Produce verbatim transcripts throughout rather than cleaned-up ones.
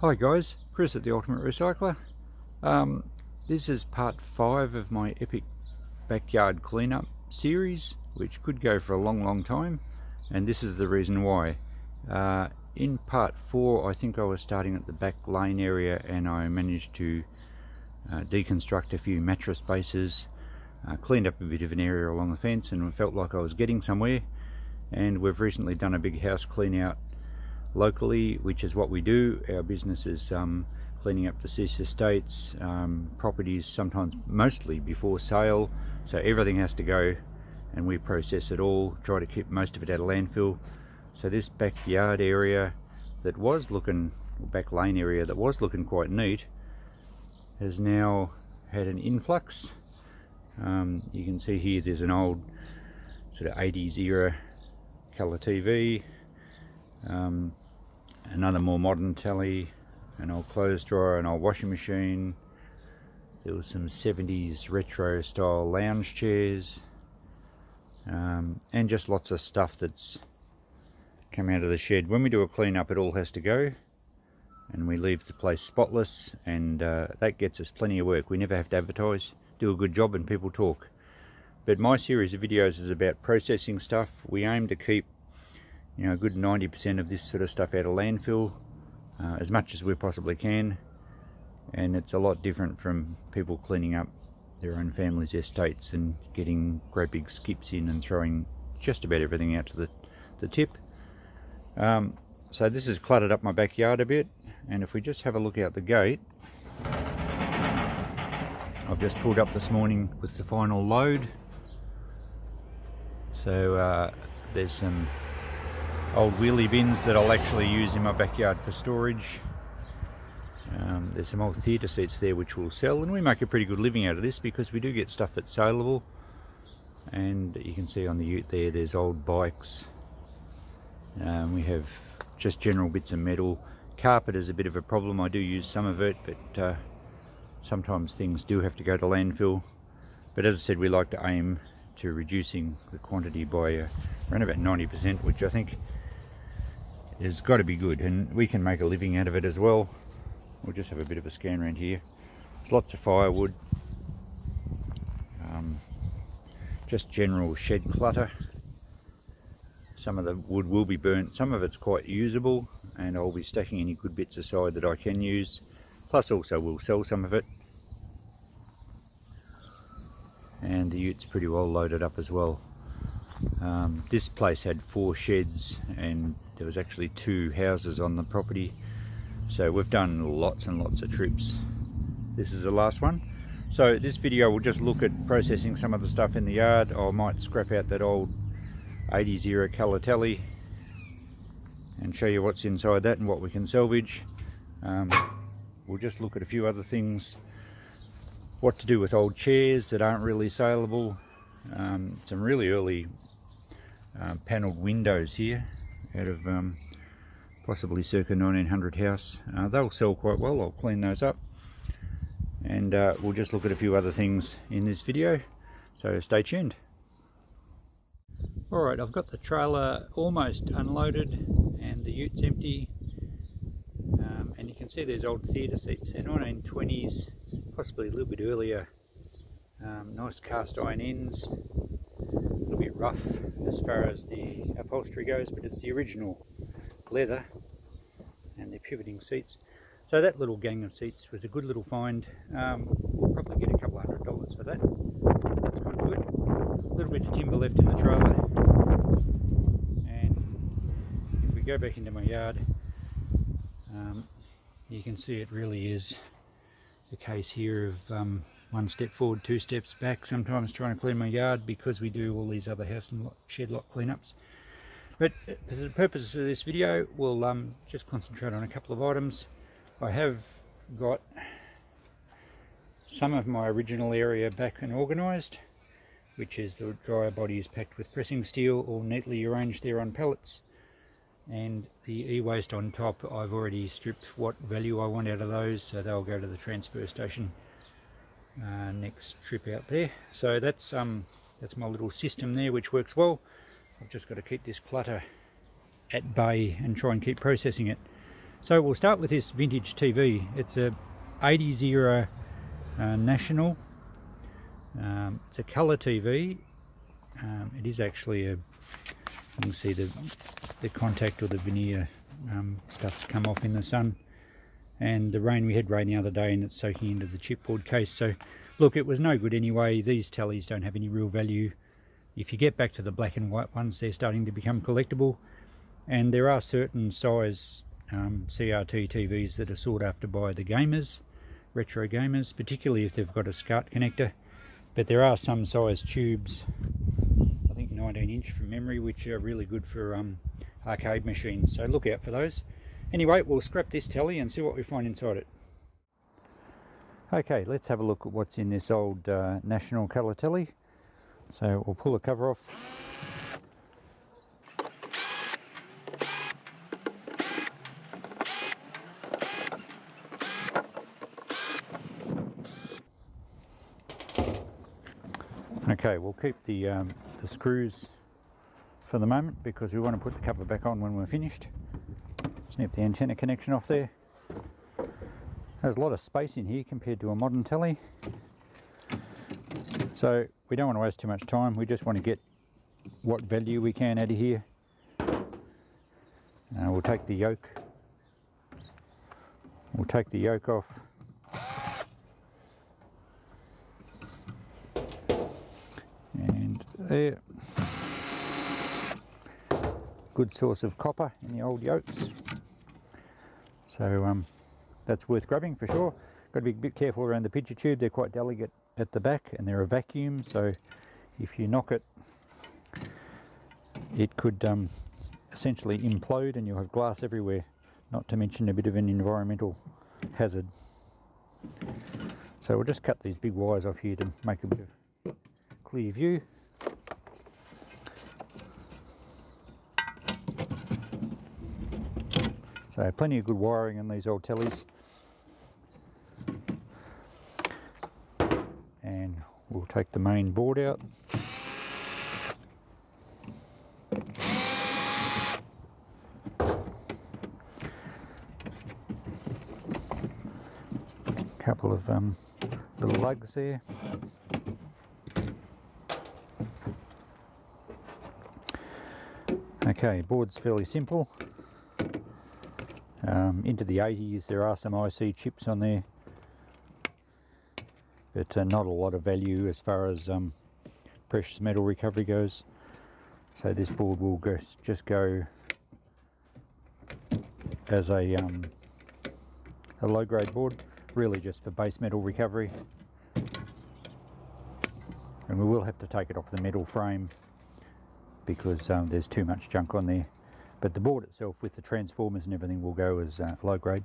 Hi guys, Chris at The Ultimate Recycler. Um, this is part five of my epic backyard cleanup series, which could go for a long, long time, and this is the reason why. Uh, in part four, I think I was starting at the back lane area and I managed to uh, deconstruct a few mattress bases, uh, cleaned up a bit of an area along the fence and felt like I was getting somewhere. And we've recently done a big house clean out locally, which is what we do. Our business is um, cleaning up deceased estates, um, properties, sometimes mostly before sale, so everything has to go and we process it all, try to keep most of it out of landfill. So this backyard area that was looking, or back lane area that was looking quite neat, has now had an influx. Um, you can see here there's an old sort of eighties era colour T V, Um, another more modern telly, an old clothes dryer, an old washing machine. There was some seventies retro style lounge chairs, um, and just lots of stuff that's come out of the shed. When we do a clean up, it all has to go and we leave the place spotless, and uh, that gets us plenty of work. We never have to advertise, do a good job and people talk. But my series of videos is about processing stuff. We aim to keep, you know, a good ninety percent of this sort of stuff out of landfill, uh, as much as we possibly can, and it's a lot different from people cleaning up their own family's estates and getting great big skips in and throwing just about everything out to the, the tip. Um, so this has cluttered up my backyard a bit, and if we just have a look out the gate, I've just pulled up this morning with the final load. So uh, there's some old wheelie bins that I'll actually use in my backyard for storage. Um, there's some old theatre seats there which we'll sell, and we make a pretty good living out of this because we do get stuff that's saleable. And you can see on the ute there, there's old bikes. Um, we have just general bits of metal. Carpet is a bit of a problem. I do use some of it, but uh, sometimes things do have to go to landfill. But as I said, we like to aim to reducing the quantity by uh, around about ninety percent, which I think it's got to be good, and we can make a living out of it as well. We'll just have a bit of a scan around here. There's lots of firewood, um, just general shed clutter. Some of the wood will be burnt, some of it's quite usable, and I'll be stacking any good bits aside that I can use, plus also we'll sell some of it. And the ute's pretty well loaded up as well. Um, this place had four sheds and there was actually two houses on the property, so we've done lots and lots of trips. This is the last one. So this video will just look at processing some of the stuff in the yard. I might scrap out that old eighties era colour telly and show you what's inside that and what we can salvage. Um, we'll just look at a few other things. What to do with old chairs that aren't really saleable. Um, some really early uh, panelled windows here out of um, possibly circa nineteen hundred house. Uh, they'll sell quite well. I'll clean those up, and uh, we'll just look at a few other things in this video, so stay tuned. Alright, I've got the trailer almost unloaded and the ute's empty, um, and you can see there's old theatre seats. They're nineteen twenties, possibly a little bit earlier. Um, nice cast iron ends, a little bit rough as far as the upholstery goes, but it's the original leather, and they're pivoting seats. So that little gang of seats was a good little find. Um, we'll probably get a couple hundred dollars for that. That's kind of good. A little bit of timber left in the trailer, and if we go back into my yard, um, you can see it really is the case here of um, one step forward, two steps back, sometimes trying to clean my yard because we do all these other house and lot, shed lot cleanups. But for the purposes of this video, we'll um, just concentrate on a couple of items. I have got some of my original area back and organised, which is the dryer bodies packed with pressing steel, all neatly arranged there on pallets. And the e-waste on top, I've already stripped what value I want out of those, so they'll go to the transfer station uh, next trip out there. So that's um that's my little system there, which works well. I've just got to keep this clutter at bay and try and keep processing it. So we'll start with this vintage T V. It's a eighties era uh, National. Um, it's a colour T V. Um, it is actually a, you can see the, the contact or the veneer um, stuff's come off in the sun. And the rain, we had rain the other day and it's soaking into the chipboard case. So look, it was no good anyway. These tellies don't have any real value. If you get back to the black and white ones, they're starting to become collectible. And there are certain size um, C R T T Vs that are sought after by the gamers, retro gamers, particularly if they've got a SCART connector. But there are some size tubes, I think nineteen inch from memory, which are really good for um, arcade machines. So look out for those. Anyway, we'll scrap this telly and see what we find inside it. Okay, let's have a look at what's in this old uh, National colour telly. So we'll pull the cover off. Okay, we'll keep the, um, the screws for the moment because we want to put the cover back on when we're finished. Snip the antenna connection off there. There's a lot of space in here compared to a modern telly, so we don't want to waste too much time. We just want to get what value we can out of here. And we'll take the yoke. We'll take the yoke off. And there. Good source of copper in the old yokes. So um, that's worth grabbing for sure. Got to be a bit careful around the picture tube. They're quite delicate at the back and they're a vacuum, so if you knock it, it could um, essentially implode and you'll have glass everywhere, not to mention a bit of an environmental hazard. So we'll just cut these big wires off here to make a bit of clear view. So plenty of good wiring in these old tellies. And we'll take the main board out. A couple of um, little lugs there. Okay, board's fairly simple. Um, into the eighties, there are some I C chips on there, but uh, not a lot of value as far as um, precious metal recovery goes. So this board will go, just go as a, um, a low-grade board, really just for base metal recovery. And we will have to take it off the metal frame because um, there's too much junk on there. But the board itself with the transformers and everything will go as uh, low grade.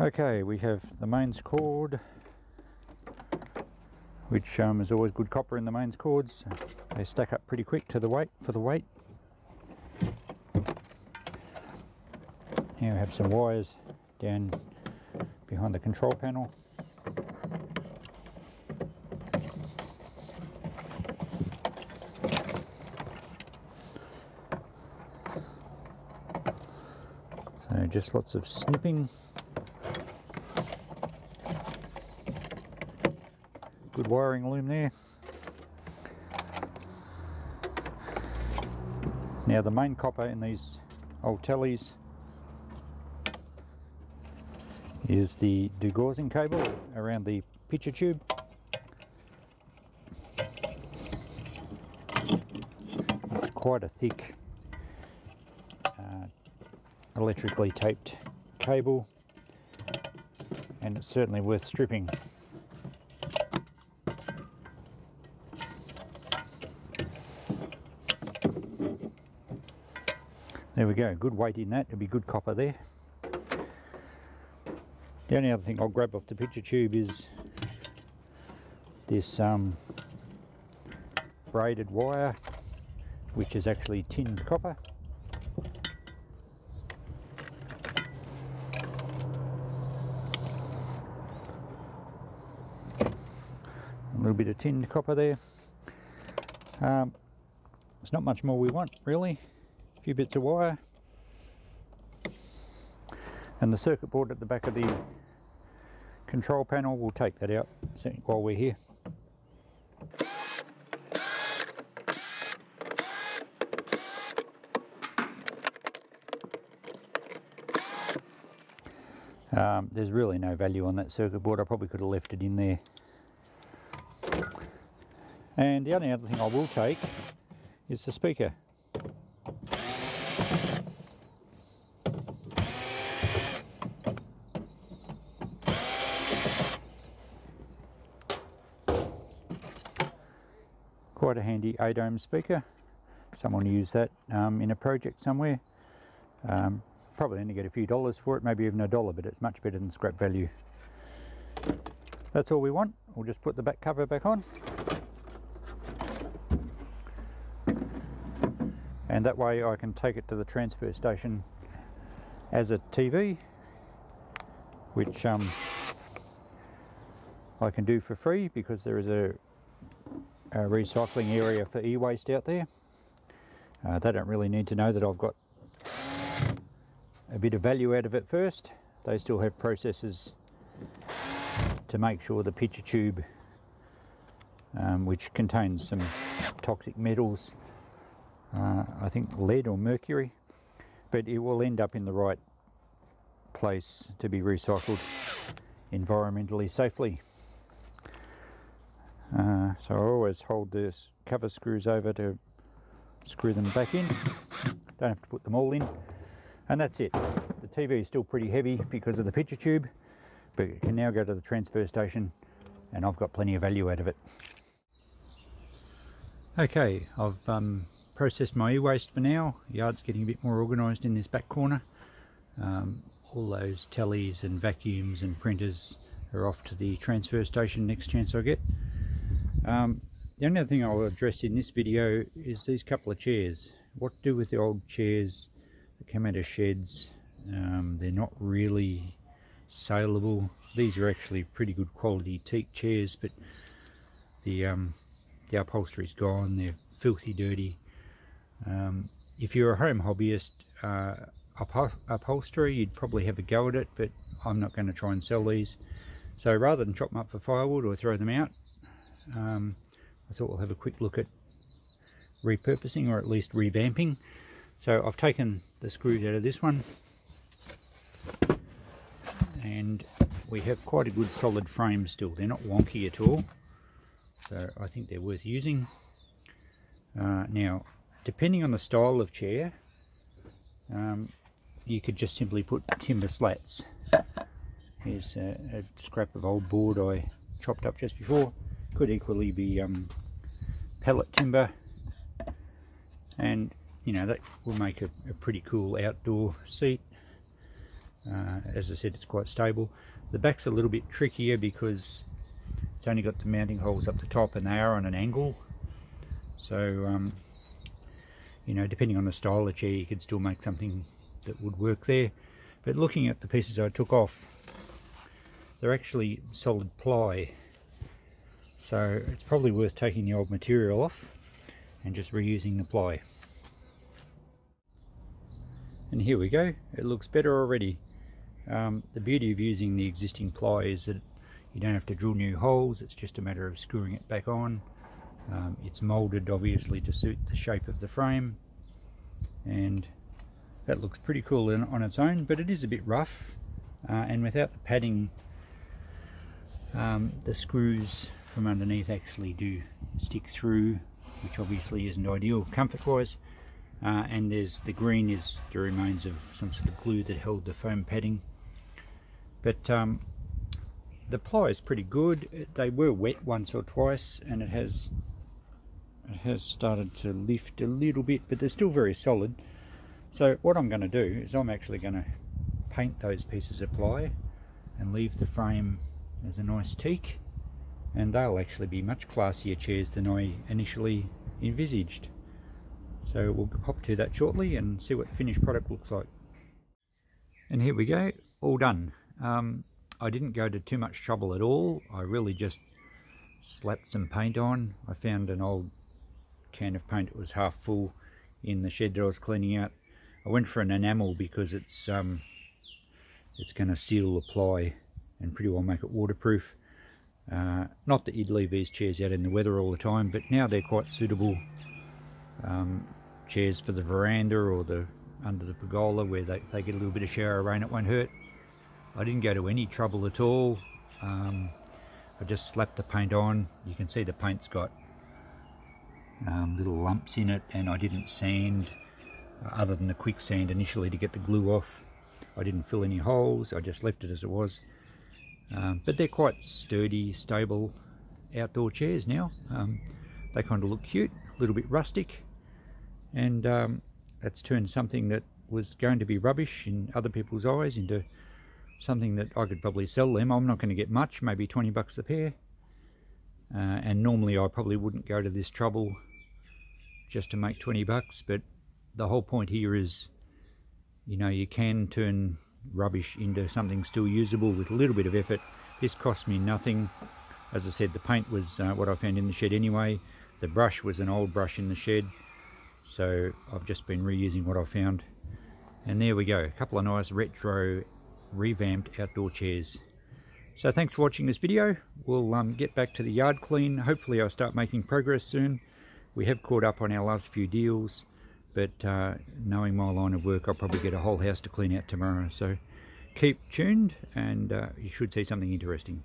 Okay, we have the mains cord, which um, is always good copper in the mains cords. They stack up pretty quick to the weight for the weight. Here we have some wires down behind the control panel. Just lots of snipping. Good wiring loom there. Now the main copper in these old tellies is the degaussing cable around the picture tube. It's quite a thick electrically taped cable, and it's certainly worth stripping. There we go, good weight in that, it'll be good copper there. The only other thing I'll grab off the picture tube is this um, braided wire, which is actually tinned copper. Little bit of tinned copper there. Um, there's not much more we want really. A few bits of wire, And the circuit board at the back of the control panel will take that out while we're here. Um, there's really no value on that circuit board. I probably could have left it in there. And the only other thing I will take is the speaker. Quite a handy eight ohm speaker. Someone will use that um, in a project somewhere. Um, probably only get a few dollars for it, maybe even a dollar, but it's much better than scrap value. That's all we want. We'll just put the back cover back on. And that way I can take it to the transfer station as a T V, which um, I can do for free because there is a, a recycling area for e-waste out there. Uh, they don't really need to know that I've got a bit of value out of it first. They still have processes to make sure the pitcher tube, um, which contains some toxic metals, uh, I think lead or mercury, but it will end up in the right place to be recycled environmentally safely. Uh, so I always hold this cover screws over to screw them back in. Don't have to put them all in. And that's it. The T V is still pretty heavy because of the picture tube, but it can now go to the transfer station and I've got plenty of value out of it. Okay, I've um, processed my e-waste for now. Yard's getting a bit more organised in this back corner. Um, all those tellies and vacuums and printers are off to the transfer station next chance I get. Um, the only other thing I'll address in this video is these couple of chairs. What to do with the old chairs that came out of sheds. Um, they're not really saleable. These are actually pretty good quality teak chairs, but the um, the upholstery's gone. They're filthy dirty. Um, if you're a home hobbyist, uh, uphol upholstery, you'd probably have a go at it, but I'm not going to try and sell these. So rather than chop them up for firewood or throw them out, um, I thought we'll have a quick look at repurposing, or at least revamping. So I've taken the screws out of this one, and we have quite a good solid frame still. They're not wonky at all, so I think they're worth using. Uh, now, depending on the style of chair, um, you could just simply put timber slats. Here's a, a scrap of old board I chopped up just before. Could equally be um, pallet timber, and you know, that will make a, a pretty cool outdoor seat. Uh, as I said, it's quite stable. The back's a little bit trickier because it's only got the mounting holes up the top and they are on an angle. So, um, you know, depending on the style of chair, you could still make something that would work there. But looking at the pieces I took off, they're actually solid ply. So it's probably worth taking the old material off and just reusing the ply. And here we go, it looks better already. Um, the beauty of using the existing ply is that you don't have to drill new holes, it's just a matter of screwing it back on. Um, it's moulded obviously to suit the shape of the frame, and that looks pretty cool in, on its own, but it is a bit rough, uh, and without the padding, um, the screws from underneath actually do stick through, which obviously isn't ideal comfort-wise. Uh, and there's the green is the remains of some sort of glue that held the foam padding. But um, the ply is pretty good. They were wet once or twice, and it has it has started to lift a little bit, but they're still very solid. So what I'm going to do is I'm actually going to paint those pieces of ply and leave the frame as a nice teak, and they'll actually be much classier chairs than I initially envisaged. So we'll hop to that shortly and see what the finished product looks like. And here we go, all done. Um, I didn't go to too much trouble at all. I really just slapped some paint on. I found an old can of paint that was half full in the shed that I was cleaning out. I went for an enamel because it's um, it's going to seal the ply and pretty well make it waterproof. Uh, not that you'd leave these chairs out in the weather all the time, but now they're quite suitable um, chairs for the veranda or the under the pergola, where they, if they get a little bit of shower or rain, it won't hurt. I didn't go to any trouble at all. Um, I just slapped the paint on. You can see the paint's got um, little lumps in it, and I didn't sand, uh, other than the quick sand initially to get the glue off. I didn't fill any holes, I just left it as it was. Um, but they're quite sturdy, stable outdoor chairs now. Um, they kind of look cute, a little bit rustic, and um, that's turned something that was going to be rubbish in other people's eyes into something that I could probably sell them. I'm not going to get much, maybe twenty bucks a pair. Uh, and normally I probably wouldn't go to this trouble just to make twenty bucks, but the whole point here is, you know, you can turn rubbish into something still usable with a little bit of effort. This cost me nothing. As I said, the paint was uh, what I found in the shed anyway. The brush was an old brush in the shed, so I've just been reusing what I found. And there we go, a couple of nice retro revamped outdoor chairs. So thanks for watching this video. We'll um, get back to the yard clean. Hopefully I'll start making progress soon. We have caught up on our last few deals, but uh, knowing my line of work, I'll probably get a whole house to clean out tomorrow. So keep tuned, and uh, you should see something interesting.